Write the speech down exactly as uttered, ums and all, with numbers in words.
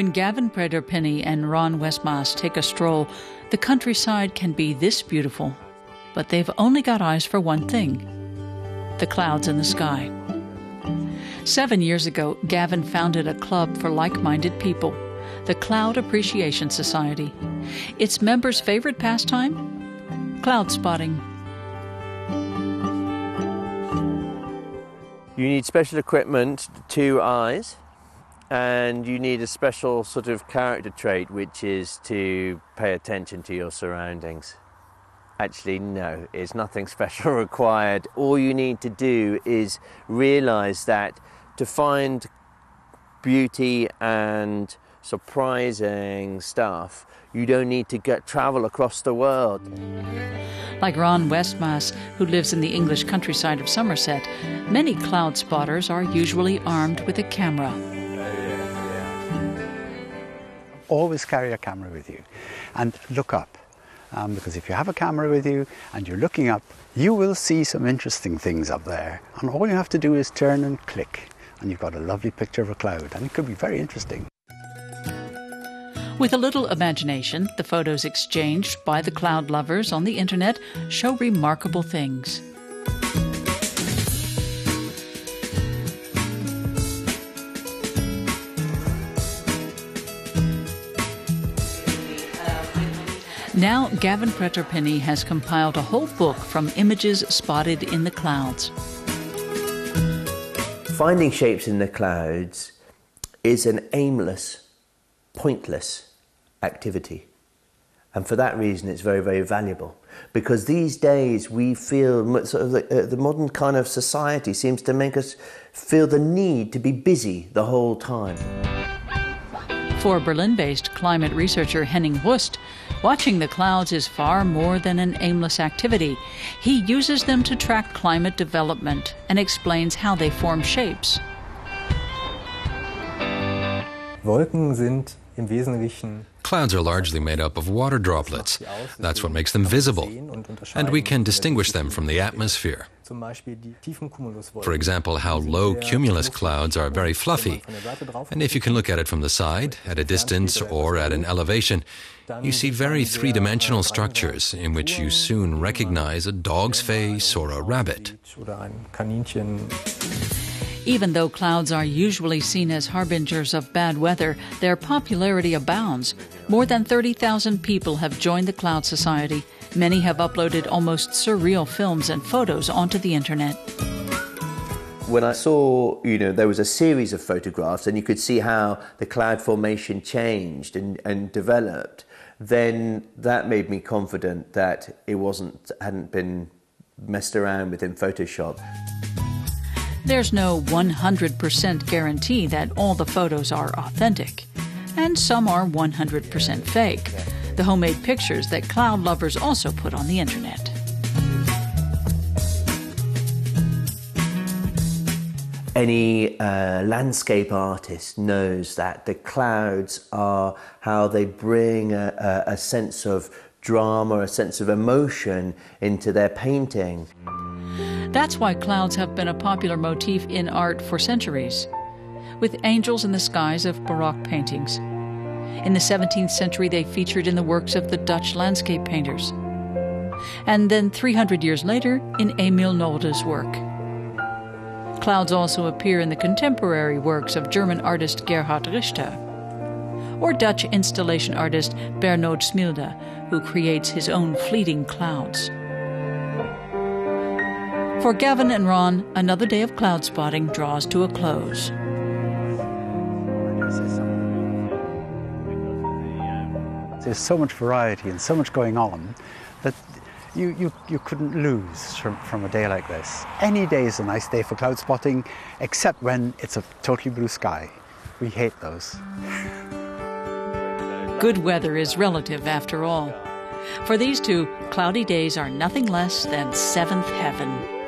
When Gavin Pretor-Pinney and Ron Westmas take a stroll, the countryside can be this beautiful, but they've only got eyes for one thing: the clouds in the sky. Seven years ago, Gavin founded a club for like-minded people, the Cloud Appreciation Society. Its members' favorite pastime? Cloud spotting. You need special equipment, two eyes, and you need a special sort of character trait, which is to pay attention to your surroundings. Actually, no, it's nothing special required. All you need to do is realize that to find beauty and surprising stuff, you don't need to get travel across the world. Like Ron Westmas, who lives in the English countryside of Somerset, many cloud spotters are usually armed with a camera. Always carry a camera with you and look up, um, because if you have a camera with you and you're looking up, you will see some interesting things up there, and all you have to do is turn and click and you've got a lovely picture of a cloud, and it could be very interesting. With a little imagination, the photos exchanged by the cloud lovers on the internet show remarkable things. Now Gavin Pretor-Pinney has compiled a whole book from images spotted in the clouds. Finding shapes in the clouds is an aimless, pointless activity, and for that reason it's very very valuable, because these days we feel sort of the, uh, the modern kind of society seems to make us feel the need to be busy the whole time. For Berlin-based climate researcher Henning Wuest, watching the clouds is far more than an aimless activity. He uses them to track climate development and explains how they form shapes. Wolken sind im Wesentlichen. Clouds are largely made up of water droplets. That's what makes them visible, and we can distinguish them from the atmosphere. For example, how low cumulus clouds are very fluffy, and if you can look at it from the side, at a distance or at an elevation, you see very three-dimensional structures in which you soon recognize a dog's face or a rabbit. Even though clouds are usually seen as harbingers of bad weather, their popularity abounds. More than thirty thousand people have joined the Cloud Society. Many have uploaded almost surreal films and photos onto the internet. When I saw, you know, there was a series of photographs and you could see how the cloud formation changed and, and developed, then that made me confident that it wasn't, hadn't been messed around with in Photoshop. There's no one hundred percent guarantee that all the photos are authentic, and some are one hundred percent fake, the homemade pictures that cloud lovers also put on the internet. Any uh, landscape artist knows that the clouds are how they bring a, a, a sense of drama, a sense of emotion into their painting. That's why clouds have been a popular motif in art for centuries, with angels in the skies of Baroque paintings. In the seventeenth century, they featured in the works of the Dutch landscape painters. And then three hundred years later, in Emil Nolde's work. Clouds also appear in the contemporary works of German artist Gerhard Richter, or Dutch installation artist Bernhard Smilde, who creates his own fleeting clouds. For Gavin and Ron, another day of cloud spotting draws to a close. There's so much variety and so much going on that you, you, you couldn't lose from, from a day like this. Any day is a nice day for cloud spotting, except when it's a totally blue sky. We hate those. Good weather is relative after all. For these two, cloudy days are nothing less than seventh heaven.